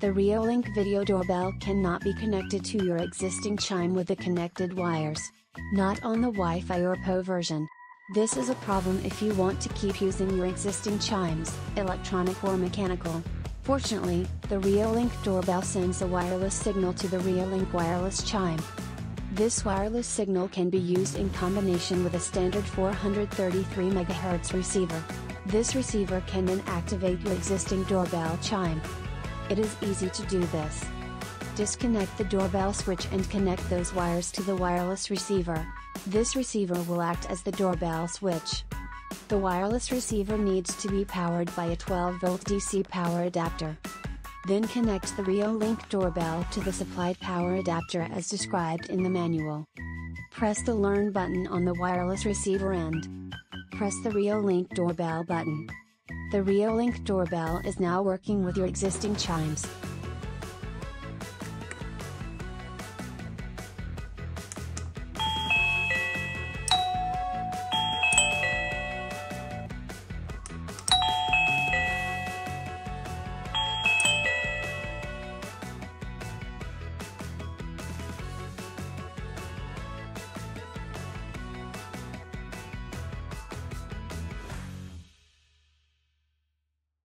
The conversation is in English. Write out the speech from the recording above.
The Reolink video doorbell cannot be connected to your existing chime with the connected wires. Not on the Wi-Fi or Po version. This is a problem if you want to keep using your existing chimes, electronic or mechanical. Fortunately, the Reolink doorbell sends a wireless signal to the Reolink wireless chime. This wireless signal can be used in combination with a standard 433 MHz receiver. This receiver can then activate your existing doorbell chime. It is easy to do this. Disconnect the doorbell switch and connect those wires to the wireless receiver. This receiver will act as the doorbell switch. The wireless receiver needs to be powered by a 12-volt DC power adapter. Then connect the Reolink doorbell to the supplied power adapter as described in the manual. Press the Learn button on the wireless receiver end. Press the Reolink doorbell button. The Reolink doorbell is now working with your existing chimes.